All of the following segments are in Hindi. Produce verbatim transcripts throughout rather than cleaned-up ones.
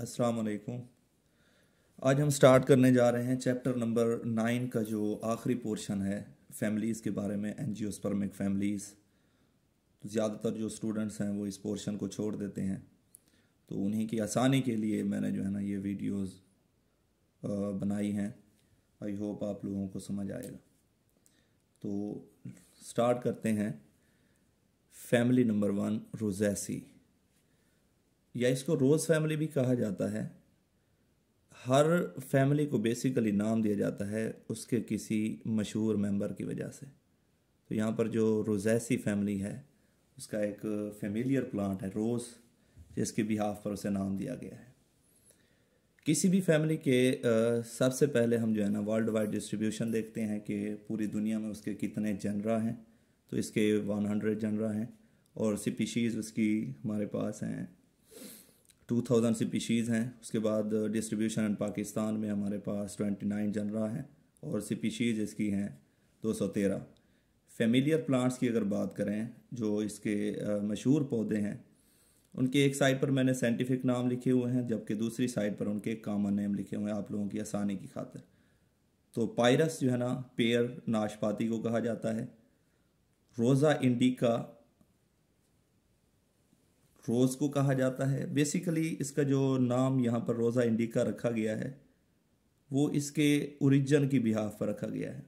अस्सलाम वालेकुम। आज हम स्टार्ट करने जा रहे हैं चैप्टर नंबर नाइन का जो आखिरी पोर्शन है फैमिलीज़ के बारे में, एंजियोस्पर्मिक फैमिलीज़। ज़्यादातर जो स्टूडेंट्स हैं वो इस पोर्शन को छोड़ देते हैं, तो उन्हीं की आसानी के लिए मैंने जो है ना ये वीडियोस बनाई हैं। आई होप आप लोगों को समझ आएगा। तो स्टार्ट करते हैं फैमिली नंबर वन, रोजैसी, या इसको रोज़ फैमिली भी कहा जाता है। हर फैमिली को बेसिकली नाम दिया जाता है उसके किसी मशहूर मेंबर की वजह से। तो यहाँ पर जो रोजैसी फैमिली है उसका एक फेमिलियर प्लांट है रोज़, जिसके बिहाफ पर उसे नाम दिया गया है। किसी भी फैमिली के आ, सबसे पहले हम जो है ना वर्ल्ड वाइड डिस्ट्रीब्यूशन देखते हैं कि पूरी दुनिया में उसके कितने जनरा हैं। तो इसके सौ जनरा हैं और स्पीशीज़ उसकी हमारे पास हैं दो हज़ार स्पीशीज़ हैं। उसके बाद डिस्ट्रीब्यूशन इन पाकिस्तान में हमारे पास उनतीस जनरा हैं और स्पीशीज़ इसकी हैं दो सौ तेरह। फेमिलियर प्लांट्स की अगर बात करें, जो इसके मशहूर पौधे हैं, उनके एक साइड पर मैंने साइंटिफिक नाम लिखे हुए हैं जबकि दूसरी साइड पर उनके कॉमन नेम लिखे हुए हैं आप लोगों की आसानी की खातिर। तो पायरस जो है ना पेयर नाशपाती को कहा जाता है। रोज़ा इंडिका रोज़ को कहा जाता है। बेसिकली इसका जो नाम यहाँ पर रोज़ा इंडिका रखा गया है वो इसके ओरिजिन की बिहाफ पर रखा गया है।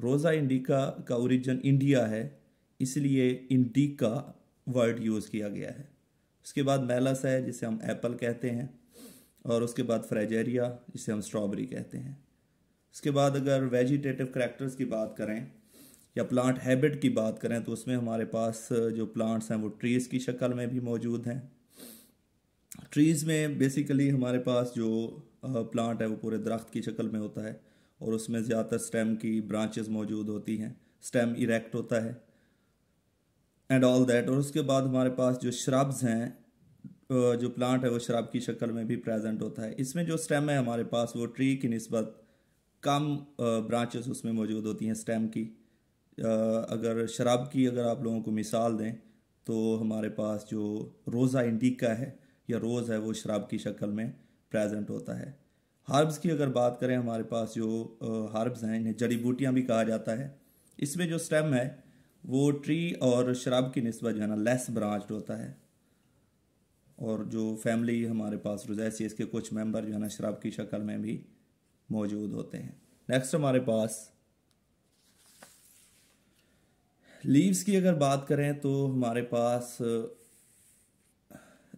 रोज़ा इंडिका का ओरिजिन इंडिया है, इसलिए इंडिका वर्ड यूज़ किया गया है। उसके बाद मैलस है जिसे हम एप्पल कहते हैं, और उसके बाद फ्रेजेरिया जिसे हम स्ट्रॉबेरी कहते हैं। उसके बाद अगर वेजिटेटिव करैक्टर्स की बात करें या प्लांट हैबिट की बात करें, तो उसमें हमारे पास जो प्लांट्स हैं वो ट्रीज़ की शक्ल में भी मौजूद हैं। ट्रीज़ में बेसिकली हमारे पास जो प्लांट है वो पूरे दरख्त की शक्ल में होता है और उसमें ज़्यादातर स्टेम की ब्रांचेस मौजूद होती हैं, स्टेम इरेक्ट होता है एंड ऑल दैट। और उसके बाद हमारे पास जो श्रब्स हैं, जो प्लांट है वो श्रब की शक्ल में भी प्रेजेंट होता है। इसमें जो स्टेम है हमारे पास वो ट्री की निस्बत कम ब्रांचेस उसमें मौजूद होती हैं स्टेम की। अगर शराब की अगर आप लोगों को मिसाल दें तो हमारे पास जो रोज़ा इंडिका है या रोज़ है वो शराब की शक्ल में प्रेजेंट होता है। हर्ब्स की अगर बात करें, हमारे पास जो हर्ब्स हैं इन्हें जड़ी बूटियाँ भी कहा जाता है। इसमें जो स्टेम है वो ट्री और शराब की निस्बत जो है ना लेस ब्रांच्ड होता है। और जो फैमिली हमारे पास रोजैसी, इसके कुछ मेंबर जो है ना शराब की शक्ल में भी मौजूद होते हैं। नेक्स्ट हमारे पास लीव्स की अगर बात करें तो हमारे पास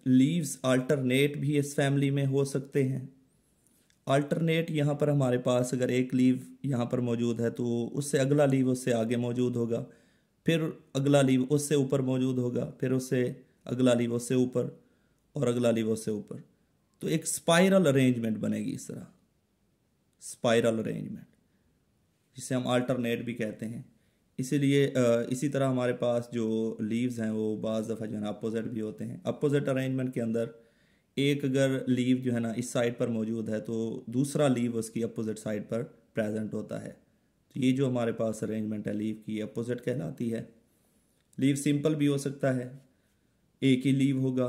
लीव्स अल्टरनेट भी इस फैमिली में हो सकते हैं। अल्टरनेट यहाँ पर हमारे पास अगर एक लीव यहाँ पर मौजूद है तो उससे अगला लीव उससे आगे मौजूद होगा, फिर अगला लीव उससे ऊपर मौजूद होगा, फिर उससे अगला लीव उससे ऊपर और अगला लीव उससे ऊपर। तो एक स्पाइरल अरेंजमेंट बनेगी इस तरह, स्पाइरल अरेंजमेंट जिसे हम अल्टरनेट भी कहते हैं। इसीलिए इसी तरह हमारे पास जो लीव्स हैं वो बाज़ दफ़ा जो है ना अपोजिट भी होते हैं। अपोजिट अरेंजमेंट के अंदर एक अगर लीव जो है ना इस साइड पर मौजूद है तो दूसरा लीव उसकी अपोजिट साइड पर प्रेजेंट होता है। तो ये जो हमारे पास अरेंजमेंट है लीव की, अपोजिट कहलाती है। लीव सिंपल भी हो सकता है, एक ही लीव होगा,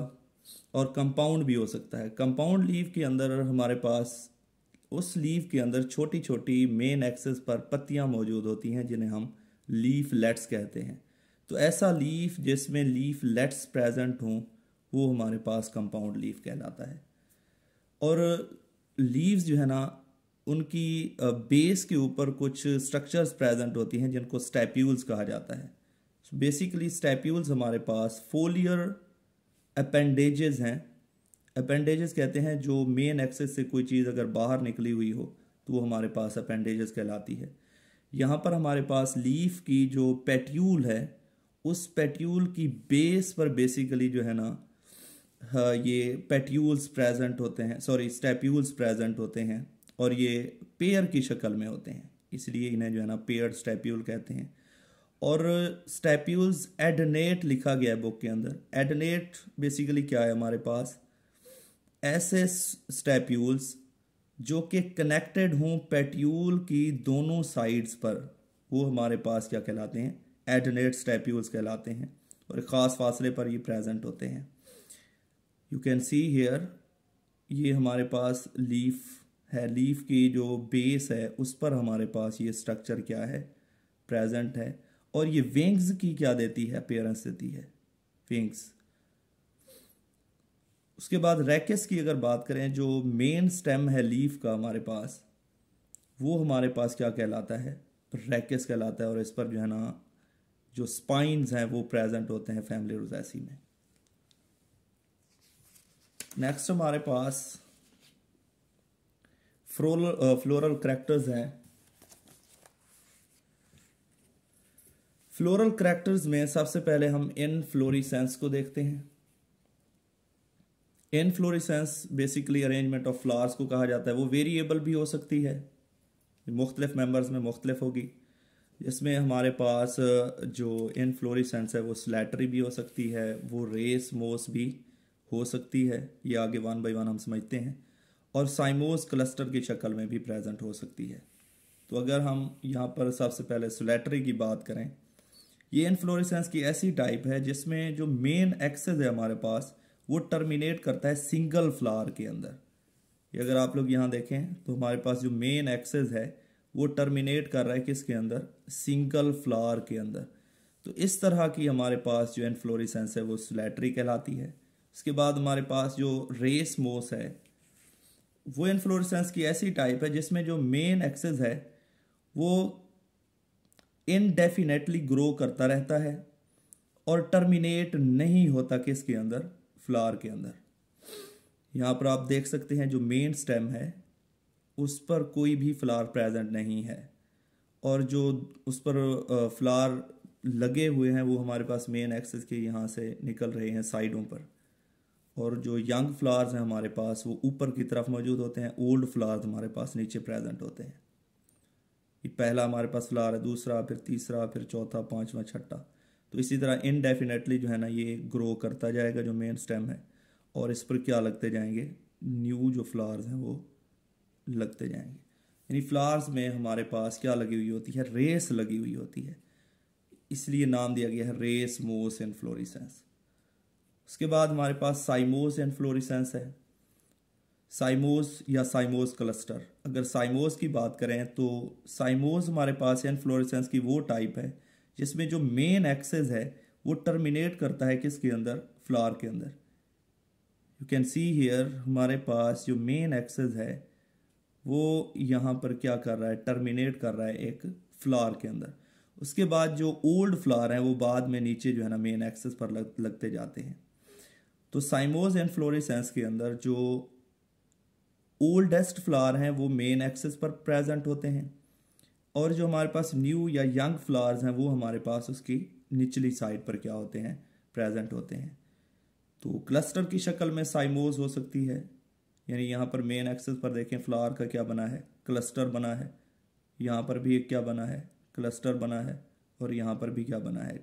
और कंपाउंड भी हो सकता है। कंपाउंड लीव के अंदर हमारे पास उस लीव के अंदर छोटी छोटी मेन एक्सेस पर पत्तियाँ मौजूद होती हैं जिन्हें हम लीफ लेट्स कहते हैं। तो ऐसा लीफ जिसमें लीफ लेट्स प्रेजेंट हों वो हमारे पास कंपाउंड लीफ कहलाता है। और लीव्स जो है ना उनकी बेस के ऊपर कुछ स्ट्रक्चर्स प्रेजेंट होती हैं जिनको स्टैप्यूल्स कहा जाता है। बेसिकली स्टैप्यूल्स हमारे पास फोलियर अपेंडेजेस हैं। अपेंडेजेस कहते हैं जो मेन एक्सेस से कोई चीज़ अगर बाहर निकली हुई हो तो वो हमारे पास अपेंडेजेस कहलाती है। यहाँ पर हमारे पास लीफ की जो पेट्यूल है उस पेट्यूल की बेस पर बेसिकली जो है ना ये पेट्यूल्स प्रेजेंट होते हैं, सॉरी स्टैप्यूल्स प्रेजेंट होते हैं, और ये पेयर की शक्ल में होते हैं, इसलिए इन्हें जो है ना पेयर स्टैप्यूल कहते हैं। और स्टैप्यूल्स एडनेट लिखा गया है बुक के अंदर। एडनेट बेसिकली क्या है, हमारे पास ऐसे स्टैप्यूल्स जो कि कनेक्टेड हों पेट्यूल की दोनों साइड्स पर, वो हमारे पास क्या कहलाते हैं, एडनेट स्टैप्यूल्स कहलाते हैं, और ख़ास फासले पर ये प्रेजेंट होते हैं। यू कैन सी हियर ये हमारे पास लीफ है, लीफ की जो बेस है उस पर हमारे पास ये स्ट्रक्चर क्या है, प्रेजेंट है। और ये विंग्स की क्या देती है, अपीयरेंस देती है, विंग्स। उसके बाद रैकेस की अगर बात करें, जो मेन स्टेम है लीफ का हमारे पास, वो हमारे पास क्या कहलाता है, रैकेस कहलाता है। और इस पर जो है ना जो स्पाइन्स हैं वो प्रेजेंट होते हैं फैमिली रोज़ैसी में। नेक्स्ट हमारे पास फ्लोरल फ्लोरल करैक्टर्स हैं। फ्लोरल करैक्टर्स में सबसे पहले हम इनफ्लोरेसेंस को देखते हैं। Inflorescence basically arrangement of flowers को कहा जाता है। वो वेरिएबल भी हो सकती है, मुख्तलिफ मेंबर्स में मुख्तलिफ होगी। इसमें हमारे पास जो इनफ्लोरेसेंस है वो स्लैटरी भी हो सकती है, वो रेस मोस भी हो सकती है, ये आगे वन बाई वन हम समझते हैं। और साइमोस क्लस्टर की शक्ल में भी प्रेजेंट हो सकती है। तो अगर हम यहाँ पर सबसे पहले स्लैटरी की बात करें, ये इनफ्लोरेसेंस की ऐसी टाइप है जिसमें जो मेन एक्सेस है हमारे पास वो टर्मिनेट करता है सिंगल फ्लावर के अंदर। ये अगर आप लोग यहाँ देखें तो हमारे पास जो मेन एक्सेस है वो टर्मिनेट कर रहा है किसके अंदर, सिंगल फ्लावर के अंदर। तो इस तरह की हमारे पास जो इनफ्लोरेसेंस है वो स्लैटरी कहलाती है। इसके बाद हमारे पास जो रेस मोस है, वो इनफ्लोरेसेंस की ऐसी टाइप है जिसमें जो मेन एक्सेस है वो इनडेफिनेटली ग्रो करता रहता है और टर्मिनेट नहीं होता किसके अंदर, फ्लावर के अंदर। यहाँ पर आप देख सकते हैं जो मेन स्टेम है उस पर कोई भी फ्लावर प्रेजेंट नहीं है, और जो उस पर फ्लावर लगे हुए हैं वो हमारे पास मेन एक्सेस के यहाँ से निकल रहे हैं साइडों पर। और जो यंग फ्लावर्स हैं हमारे पास वो ऊपर की तरफ मौजूद होते हैं, ओल्ड फ्लावर्स हमारे पास नीचे प्रेजेंट होते हैं। ये पहला हमारे पास फ्लावर है, दूसरा, फिर तीसरा, फिर चौथा, पाँचवा, छठा। तो इसी तरह इनडेफिनेटली जो है ना ये ग्रो करता जाएगा जो मेन स्टेम है, और इस पर क्या लगते जाएंगे, न्यू जो फ्लावर्स हैं वो लगते जाएंगे। यानी फ्लावर्स में हमारे पास क्या लगी हुई होती है, रेस लगी हुई होती है, इसलिए नाम दिया गया है रेस मोस इनफ्लोरेसेंस। उसके बाद हमारे पास साइमोस इनफ्लोरेसेंस है, साइमोस या साइमोस क्लस्टर। अगर साइमोस की बात करें तो साइमोस हमारे पास इनफ्लोरेसेंस की वो टाइप है जिसमें जो मेन एक्सेस है वो टर्मिनेट करता है किसके अंदर, फ्लावर के अंदर। यू कैन सी हियर हमारे पास जो मेन एक्सेस है वो यहाँ पर क्या कर रहा है, टर्मिनेट कर रहा है एक फ्लावर के अंदर। उसके बाद जो ओल्ड फ्लावर हैं वो बाद में नीचे जो है ना मेन एक्सेस पर लग, लगते जाते हैं। तो साइमोस इनफ्लोरेसेंस के अंदर जो ओल्डेस्ट फ्लावर हैं वो मेन एक्सेस पर प्रेजेंट होते हैं, और जो हमारे पास न्यू या यंग फ्लावर्स हैं वो हमारे पास उसकी निचली साइड पर क्या होते हैं, प्रेजेंट होते हैं। तो क्लस्टर की शक्ल में साइमोस हो सकती है, यानी यहाँ पर मेन एक्सेस पर देखें फ्लावर का क्या बना है, क्लस्टर बना है, यहाँ पर भी एक क्या बना है, क्लस्टर बना है, और यहाँ पर भी क्या बना है,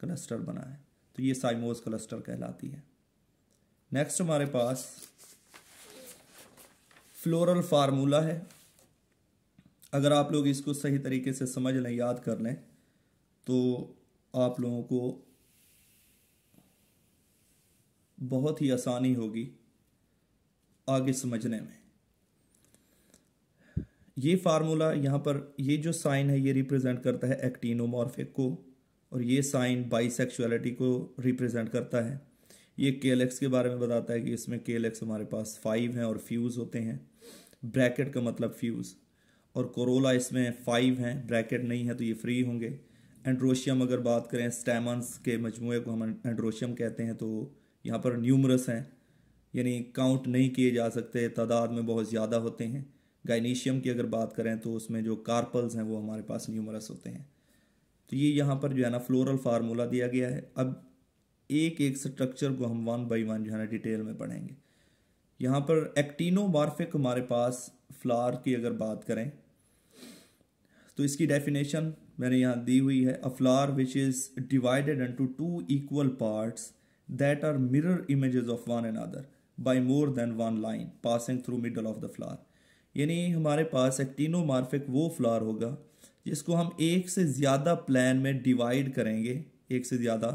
क्लस्टर बना है। तो ये साइमोस क्लस्टर कहलाती है। नेक्स्ट हमारे पास फ्लोरल फार्मूला है। अगर आप लोग इसको सही तरीके से समझ लें, याद कर लें, तो आप लोगों को बहुत ही आसानी होगी आगे समझने में। ये फार्मूला यहाँ पर, ये जो साइन है ये रिप्रेजेंट करता है एक्टिनोमॉर्फिक को, और ये साइन बाइसेक्सुअलिटी को रिप्रेजेंट करता है। ये कैलेक्स के बारे में बताता है कि इसमें कैलेक्स हमारे पास फाइव हैं और फ्यूज़ होते हैं, ब्रैकेट का मतलब फ्यूज़। और कोरोला इसमें फाइव हैं, ब्रैकेट नहीं है तो ये फ्री होंगे। एंड्रोशियम अगर बात करें, स्टेमन्स के मजमूए को हम एंड्रोशियम कहते हैं, तो यहाँ पर न्यूमरस हैं यानी काउंट नहीं किए जा सकते, तादाद में बहुत ज़्यादा होते हैं। गाइनीशियम की अगर बात करें तो उसमें जो कार्पल्स हैं वो हमारे पास न्यूमरस होते हैं। तो ये यहाँ पर जो है ना फ्लोरल फार्मूला दिया गया है। अब एक एक स्ट्रक्चर को हम वन बाई वन जो है ना डिटेल में पढ़ेंगे। यहाँ पर एक्टिनोमॉर्फिक हमारे पास फ्लावर की अगर बात करें तो इसकी डेफिनेशन मैंने यहाँ दी हुई है। A flower which is divided into two equal parts that are mirror images of one and other by more than one line passing through middle of the flower. यानी हमारे पास एक्टिनोमॉर्फिक वो फ्लावर होगा जिसको हम एक से ज़्यादा प्लान में डिवाइड करेंगे, एक से ज़्यादा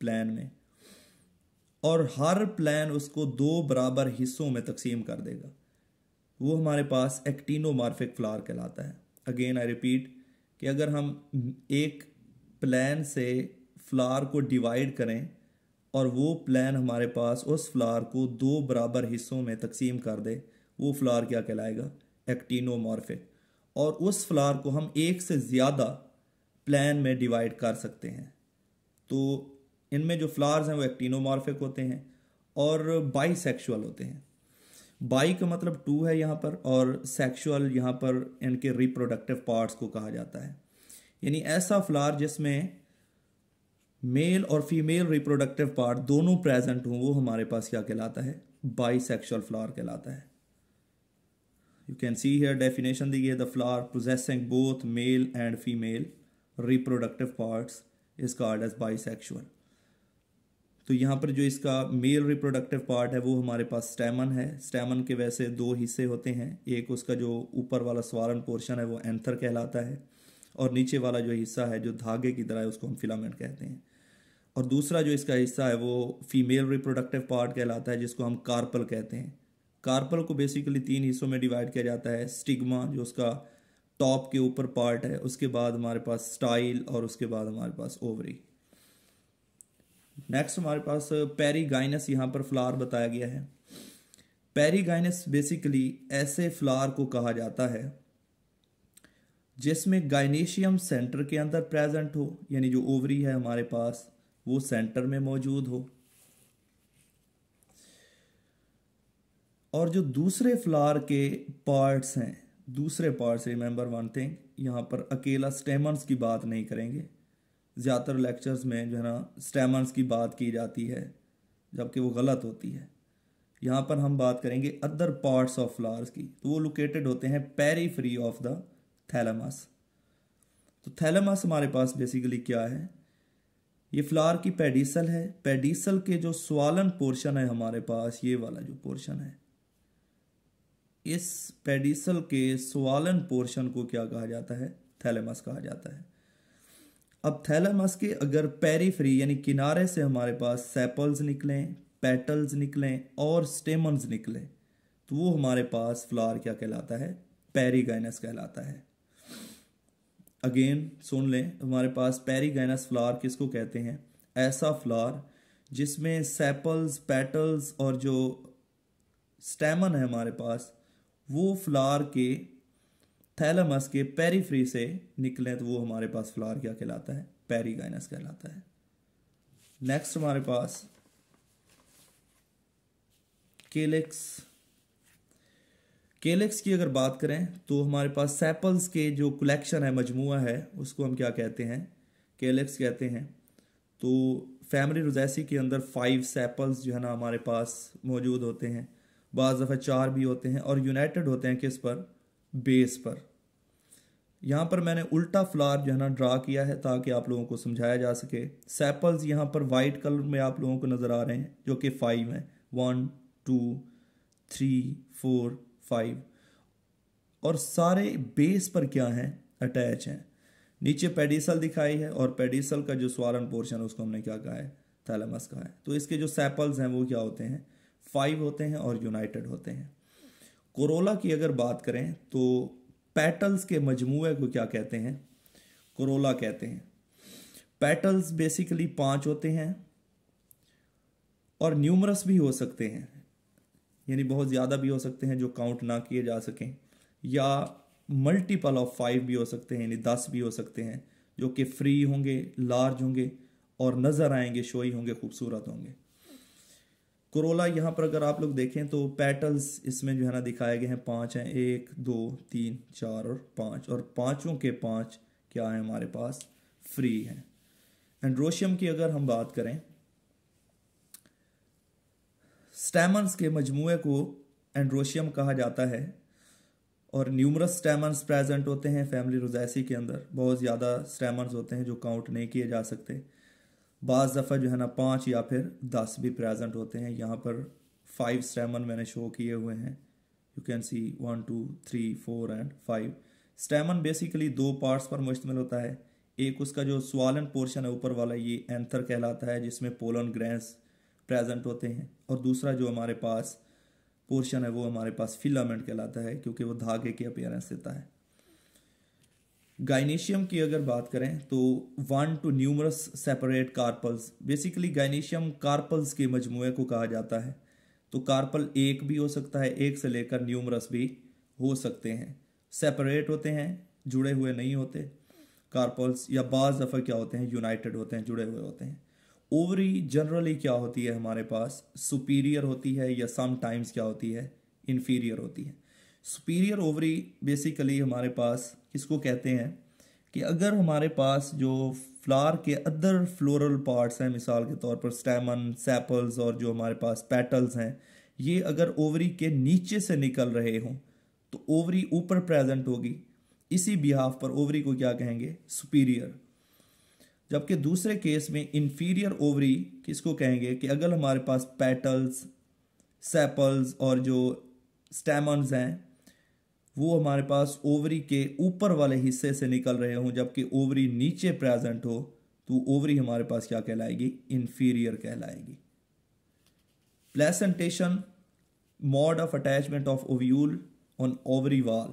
प्लान में, और हर प्लान उसको दो बराबर हिस्सों में तकसीम कर देगा। वो हमारे पास एक्टिनोमार्फिक फ्लावर कहलाता है। अगेन आई रिपीट कि अगर हम एक प्लान से फ्लावर को डिवाइड करें और वो प्लान हमारे पास उस फ्लावर को दो बराबर हिस्सों में तकसीम कर दे, वो फ्लावर क्या कहलाएगा? एक्टिनोमॉर्फिक। और उस फ्लावर को हम एक से ज़्यादा प्लान में डिवाइड कर सकते हैं। तो इनमें जो फ्लावर्स हैं वो एक्टिनोमॉर्फिक होते हैं और बाईसेक्सुअल होते हैं। बाई का मतलब टू है यहाँ पर, और सेक्सुअल यहाँ पर इनके रिप्रोडक्टिव पार्ट्स को कहा जाता है। यानी ऐसा फ्लावर जिसमें मेल और फीमेल रिप्रोडक्टिव पार्ट दोनों प्रेजेंट हों, वो हमारे पास क्या कहलाता है? बाईसेक्सुअल फ्लावर कहलाता है। You can see here definition दी है, the flower possessing both male and female reproductive parts is called as bisexual. तो यहाँ पर जो इसका मेल रिप्रोडक्टिव पार्ट है वो हमारे पास स्टैमन है। स्टैमन के वैसे दो हिस्से होते हैं, एक उसका जो ऊपर वाला स्वारन पोर्शन है वो एंथर कहलाता है, और नीचे वाला जो हिस्सा है जो धागे की तरह है उसको हम फिलामेंट कहते हैं। और दूसरा जो इसका हिस्सा है वो फीमेल रिप्रोडक्टिव पार्ट कहलाता है, जिसको हम कार्पल कहते हैं। कार्पल को बेसिकली तीन हिस्सों में डिवाइड किया जाता है। स्टिग्मा जो उसका टॉप के ऊपर पार्ट है, उसके बाद हमारे पास स्टाइल, और उसके बाद हमारे पास ओवरी। नेक्स्ट हमारे पास पेरिगाइनस यहाँ पर फ्लावर बताया गया है। पेरिगाइनस बेसिकली ऐसे फ्लावर को कहा जाता है जिसमें गाइनेशियम सेंटर के अंदर प्रेजेंट हो, यानी जो ओवरी है हमारे पास वो सेंटर में मौजूद हो। और जो दूसरे फ्लावर के पार्ट्स हैं, दूसरे पार्ट्स, रिमेंबर वन थिंग, यहाँ पर अकेला स्टेमन्स की बात नहीं करेंगे। ज़्यादातर लेक्चर्स में जो है ना स्टेमन्स की बात की जाती है, जबकि वो गलत होती है। यहाँ पर हम बात करेंगे अदर पार्ट्स ऑफ फ्लावर्स की। तो वो लोकेटेड होते हैं पेरीफ्री ऑफ द थैलेमस। तो थैलेमस हमारे पास बेसिकली क्या है? ये फ्लावर की पेडिसल है। पेडिसल के जो स्वालन पोर्शन है हमारे पास, ये वाला जो पोर्शन है, इस पेडिसल के स्वालन पोर्शन को क्या कहा जाता है? थैलेमस कहा जाता है। अब थैलेमस के अगर पेरीफ्री यानी किनारे से हमारे पास सेपल्स निकलें, पेटल्स निकलें और स्टेमन्स निकलें, तो वो हमारे पास फ्लावर क्या कहलाता है? पेरिगाइनस कहलाता है। अगेन सुन लें, हमारे पास पेरिगाइनस फ्लावर किसको कहते हैं? ऐसा फ्लावर जिसमें सेपल्स, पेटल्स और जो स्टेमन है हमारे पास वो फ्लावर के थैलेमस के पेरीफ्री से निकले, तो वो हमारे पास फ्लावर क्या कहलाता है? पेरिगाइनस कहलाता है। नेक्स्ट हमारे पास कैलिक्स। कैलिक्स की अगर बात करें तो हमारे पास सेपल्स के जो कलेक्शन है, मजमुआ है, उसको हम क्या कहते हैं? कैलिक्स कहते हैं। तो फैमिली रोजैसी के अंदर फाइव सेपल्स जो है ना हमारे पास मौजूद होते हैं, बाज़ दफ़ा चार भी होते हैं, और यूनाइटेड होते हैं किस पर? बेस पर। यहाँ पर मैंने उल्टा फ्लावर जो है ना ड्रा किया है ताकि आप लोगों को समझाया जा सके। सेपल्स यहाँ पर वाइट कलर में आप लोगों को नज़र आ रहे हैं, जो कि फाइव हैं, one two three four five, और सारे बेस पर क्या हैं? अटैच हैं। नीचे पेडिसल दिखाई है और पेडिसल का जो स्वारन पोर्शन है उसको हमने क्या कहा है? थैलेमस कहा है। तो इसके जो सेपल्स हैं वो क्या होते हैं? फाइव होते हैं और यूनाइटेड होते हैं। कोरोला की अगर बात करें तो पेटल्स के मजमूए को क्या कहते हैं? कोरोला कहते हैं। पेटल्स बेसिकली पांच होते हैं और न्यूमरस भी हो सकते हैं, यानी बहुत ज़्यादा भी हो सकते हैं जो काउंट ना किए जा सकें, या मल्टीपल ऑफ फाइव भी हो सकते हैं, यानी दस भी हो सकते हैं, जो कि फ्री होंगे, लार्ज होंगे और नज़र आएंगे, शोई होंगे, खूबसूरत होंगे। कोरोला यहाँ पर अगर आप लोग देखें तो पेटल्स इसमें जो है ना दिखाए गए हैं पांच हैं, एक दो तीन चार और पांच, और पांचों के पांच क्या हैं हमारे पास? फ्री हैं। एंड्रोशियम की अगर हम बात करें, स्टेमन्स के मजमूए को एंड्रोशियम कहा जाता है, और न्यूमरस स्टेमन्स प्रेजेंट होते हैं फैमिली रोजैसी के अंदर। बहुत ज़्यादा स्टेमन्स होते हैं जो काउंट नहीं किए जा सकते। बाज़ दफ़ा जो है ना पाँच या फिर दस भी प्रेजेंट होते हैं। यहाँ पर फाइव स्टेमन मैंने शो किए हुए हैं, you can see one two three four and five. Stamen basically दो पार्ट्स पर मुश्तमिल होता है। एक उसका जो स्वालन पोर्शन है ऊपर वाला, ये एंथर कहलाता है, जिसमें पोलन ग्रेन्स प्रेजेंट होते हैं। और दूसरा जो हमारे पास पोर्शन है वो हमारे पास फिलामेंट कहलाता है क्योंकि वो धागे की अपीयरेंस देता है। गाइनेशियम की अगर बात करें तो one to numerous separate carpels, basically gynoecium carpels के मजमूए को कहा जाता है। तो कार्पल एक भी हो सकता है, एक से लेकर न्यूमरस भी हो सकते हैं। सेपरेट होते हैं, जुड़े हुए नहीं होते कार्पल्स, या बाज़ दफ़ा क्या होते हैं यूनाइटेड होते हैं, जुड़े हुए होते हैं। ओवरी जनरली क्या होती है हमारे पास, सुपीरियर होती है या समटाइम्स क्या होती है इन्फीरियर होती है। सुपीरियर ओवरी बेसिकली हमारे पास इसको कहते हैं कि अगर हमारे पास जो फ्लावर के अदर फ्लोरल पार्ट्स हैं, मिसाल के तौर पर स्टेमन, सेपल्स और जो हमारे पास पेटल्स हैं, ये अगर ओवरी के नीचे से निकल रहे हों तो ओवरी ऊपर प्रेजेंट होगी, इसी बिहाफ पर ओवरी को क्या कहेंगे सुपीरियर। जबकि दूसरे केस में इन्फीरियर ओवरी किसको कहेंगे कि अगर हमारे पास पेटल्स, सेपल्स और जो स्टेमन्स हैं वो हमारे पास ओवरी के ऊपर वाले हिस्से से निकल रहे हों जबकि ओवरी नीचे प्रेजेंट हो तो ओवरी हमारे पास क्या कहलाएगी इन्फीरियर कहलाएगी। Placentation mode of attachment of ovule on ovary wall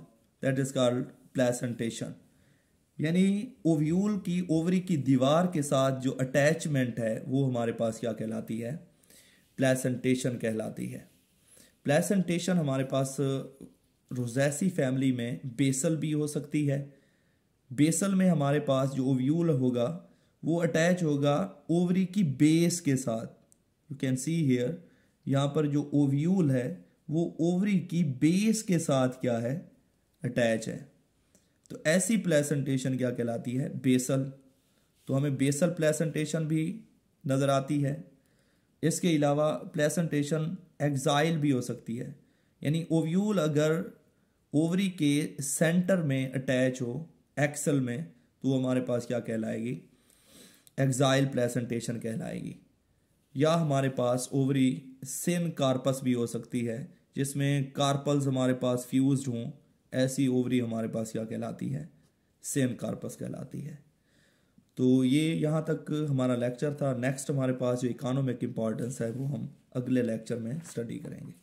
that is called placentation, यानी ओव्यूल की ओवरी की दीवार के साथ जो अटैचमेंट है वो हमारे पास क्या कहलाती है प्लेसेंटेशन कहलाती है। प्लेसेंटेशन हमारे पास रोजैसी फैमिली में बेसल भी हो सकती है। बेसल में हमारे पास जो ओव्यूल होगा वो अटैच होगा ओवरी की बेस के साथ। यू कैन सी हियर, यहाँ पर जो ओव्यूल है वो ओवरी की बेस के साथ क्या है अटैच है। तो ऐसी प्लेसेंटेशन क्या कहलाती है बेसल। तो हमें बेसल प्लेसेंटेशन भी नज़र आती है। इसके अलावा प्लेसेंटेशन एक्साइल भी हो सकती है, यानी ओव्यूल अगर ओवरी के सेंटर में अटैच हो एक्सल में तो हमारे पास क्या कहलाएगी एक्साइल प्लेसेंटेशन कहलाएगी। या हमारे पास ओवरी सिन कार्पस भी हो सकती है जिसमें कार्पल्स हमारे पास फ्यूज्ड हों, ऐसी ओवरी हमारे पास क्या कहलाती है सेम कार्पस कहलाती है। तो ये यहाँ तक हमारा लेक्चर था। नेक्स्ट हमारे पास जो इकोनॉमिक इम्पॉर्टेंस है वो हम अगले लेक्चर में स्टडी करेंगे।